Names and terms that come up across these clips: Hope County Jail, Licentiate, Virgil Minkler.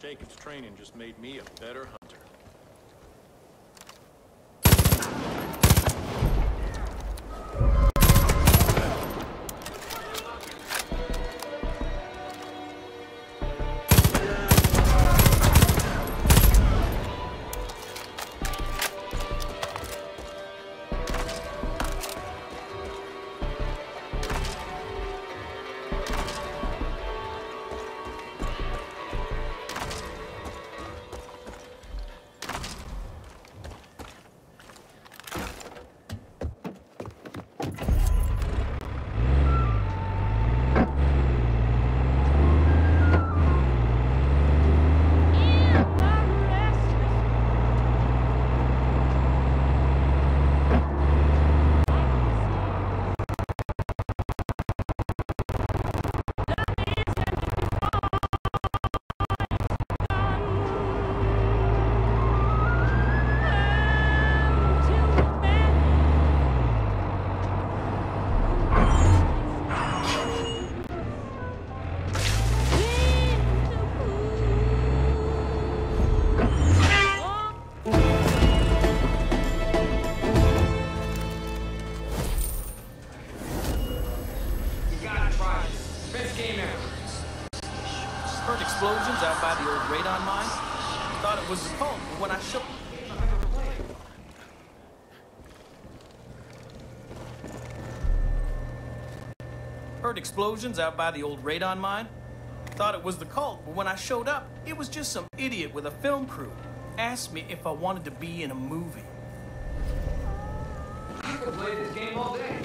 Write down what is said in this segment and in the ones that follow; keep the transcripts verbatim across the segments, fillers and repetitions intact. Jacob's training just made me a better hunter. Explosions out by the old radon mine. Thought it was his home when I shook. Heard explosions out by the old radon mine. Thought it was the cult, but when I showed up, it was just some idiot with a film crew. Asked me if I wanted to be in a movie. I could play this game all day.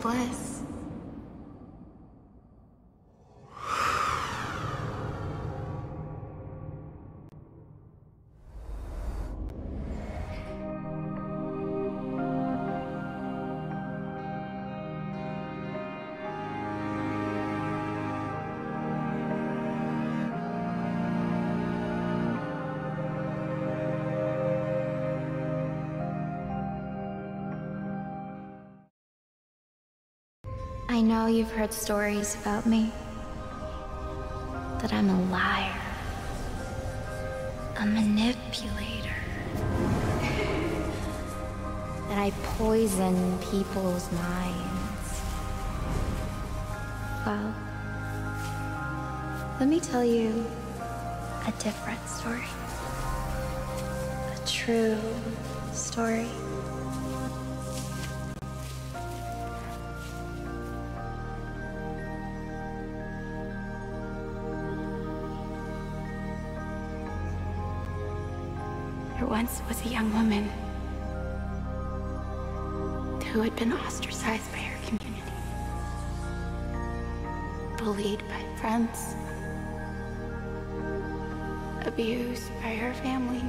Bless. I know you've heard stories about me, that I'm a liar, a manipulator, that I poison people's minds. Well, let me tell you a different story. A true story. There once was a young woman who had been ostracized by her community, bullied by friends, abused by her family.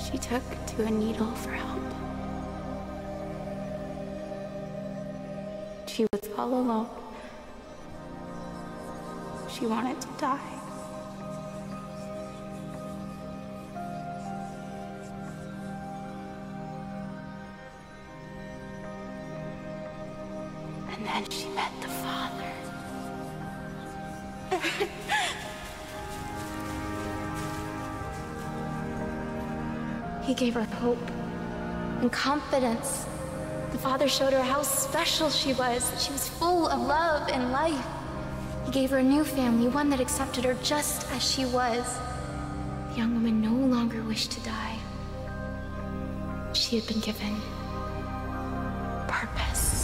She took to a needle for help. She was all alone. She wanted to die. And then she met the Father. He gave her hope and confidence. The Father showed her how special she was, that she was full of love and life. He gave her a new family, one that accepted her just as she was. The young woman no longer wished to die. She had been given purpose.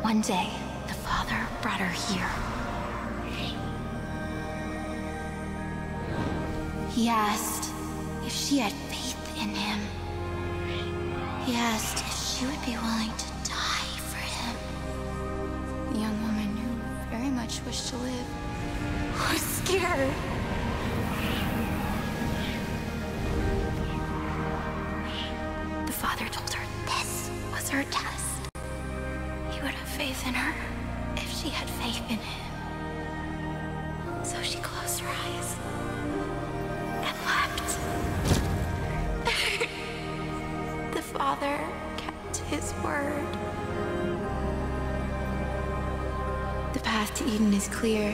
One day, the Father brought her here. He asked if she had faith in him. He asked if she would be willing to die for him. The young woman, who very much wished to live, was scared. The Father told her this was her test. He would have faith in her if she had faith in him. So she closed her eyes and left. The Father kept his word. The path to Eden is clear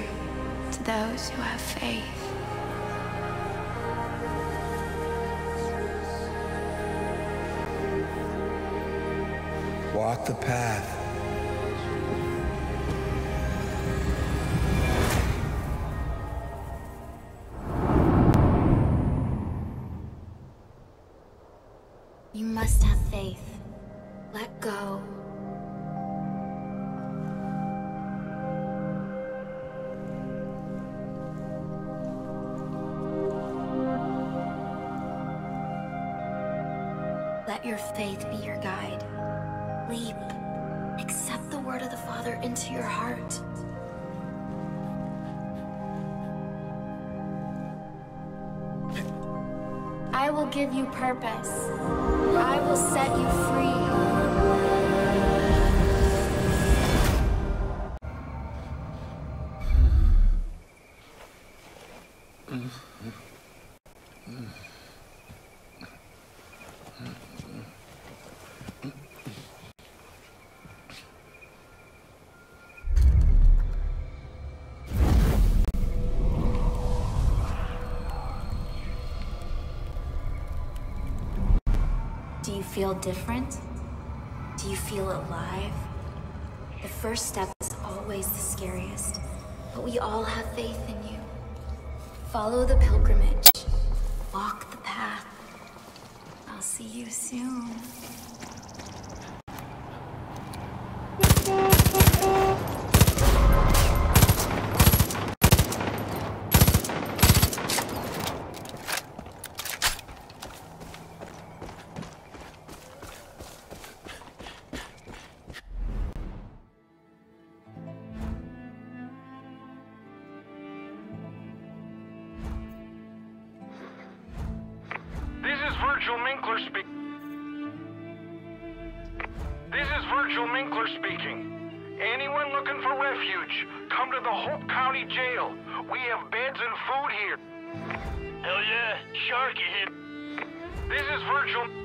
to those who have faith. Walk the path. You must have faith. Let go. Let your faith be your guide. Leap. Accept the word of the Father into your heart. I will give you purpose. I will set you free. Do you feel different? Do you feel alive? The first step is always the scariest, but we all have faith in you. Follow the pilgrimage. Walk the path. I'll see you soon. This is Virgil Minkler speaking. This is Virgil Minkler speaking. Anyone looking for refuge, come to the Hope County Jail. We have beds and food here. Hell yeah, Sharky hit. This is Virgil.